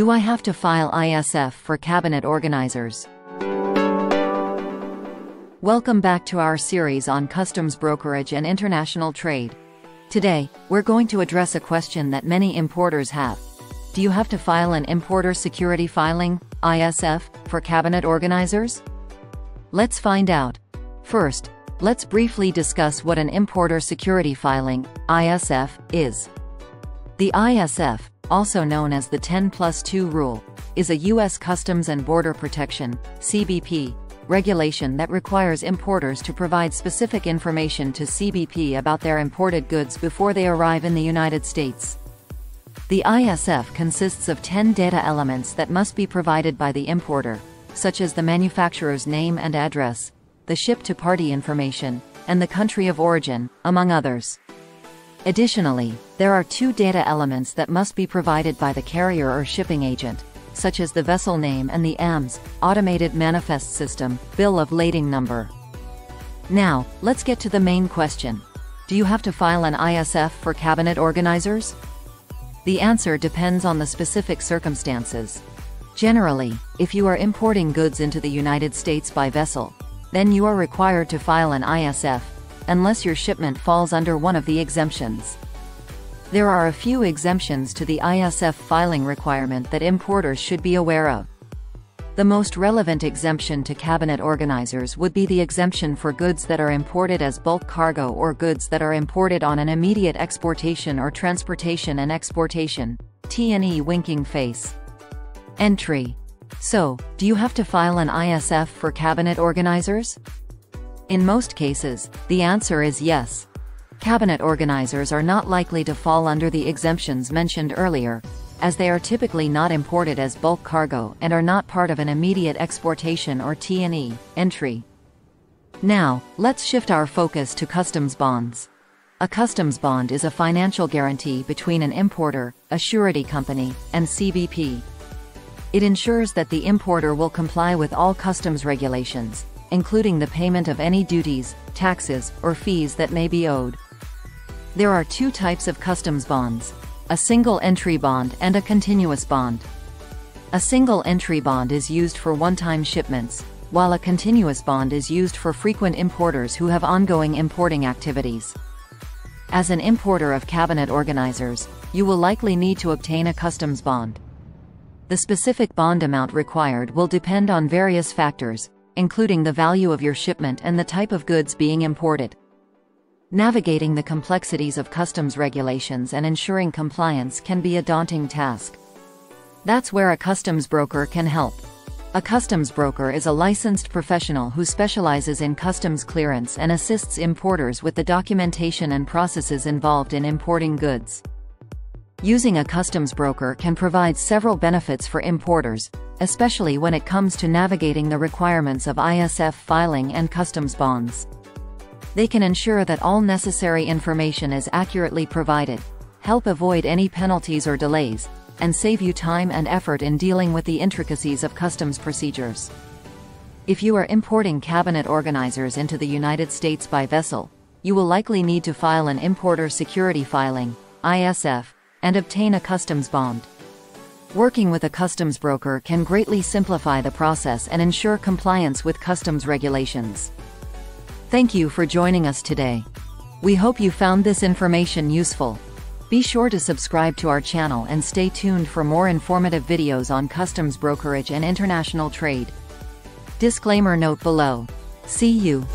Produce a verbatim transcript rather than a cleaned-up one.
Do I have to file I S F for cabinet organizers? Welcome back to our series on customs brokerage and international trade. Today, we're going to address a question that many importers have. Do you have to file an importer security filing, I S F, for cabinet organizers? Let's find out. First, let's briefly discuss what an importer security filing, I S F, is. The I S F, also known as the ten plus two rule, is a U S Customs and Border Protection, C B P, regulation that requires importers to provide specific information to C B P about their imported goods before they arrive in the United States. The I S F consists of ten data elements that must be provided by the importer, such as the manufacturer's name and address, the ship-to-party information, and the country of origin, among others. Additionally, there are two data elements that must be provided by the carrier or shipping agent, such as the vessel name and the A M S, Automated Manifest System, Bill of Lading Number. Now, let's get to the main question. Do you have to file an I S F for cabinet organizers? The answer depends on the specific circumstances. Generally, if you are importing goods into the United States by vessel, then you are required to file an I S F, unless your shipment falls under one of the exemptions. There are a few exemptions to the I S F filing requirement that importers should be aware of. The most relevant exemption to cabinet organizers would be the exemption for goods that are imported as bulk cargo or goods that are imported on an immediate exportation or transportation and exportation, T and E winking face. Entry. So, do you have to file an I S F for cabinet organizers? In most cases, the answer is yes. Cabinet organizers are not likely to fall under the exemptions mentioned earlier, as they are typically not imported as bulk cargo and are not part of an immediate exportation or T and E entry. Now, let's shift our focus to customs bonds. A customs bond is a financial guarantee between an importer, a surety company, and C B P. It ensures that the importer will comply with all customs regulations, including the payment of any duties, taxes, or fees that may be owed. There are two types of customs bonds: a single entry bond and a continuous bond. A single entry bond is used for one-time shipments, while a continuous bond is used for frequent importers who have ongoing importing activities. As an importer of cabinet organizers, you will likely need to obtain a customs bond. The specific bond amount required will depend on various factors, including the value of your shipment and the type of goods being imported. Navigating the complexities of customs regulations and ensuring compliance can be a daunting task. That's where a customs broker can help. A customs broker is a licensed professional who specializes in customs clearance and assists importers with the documentation and processes involved in importing goods. Using a customs broker can provide several benefits for importers, especially when it comes to navigating the requirements of I S F filing and customs bonds. They can ensure that all necessary information is accurately provided, help avoid any penalties or delays, and save you time and effort in dealing with the intricacies of customs procedures. If you are importing cabinet organizers into the United States by vessel, you will likely need to file an importer security filing, I S F, and obtain a customs bond. Working with a customs broker can greatly simplify the process and ensure compliance with customs regulations. Thank you for joining us today. We hope you found this information useful. Be sure to subscribe to our channel and stay tuned for more informative videos on customs brokerage and international trade. Disclaimer note below. See you.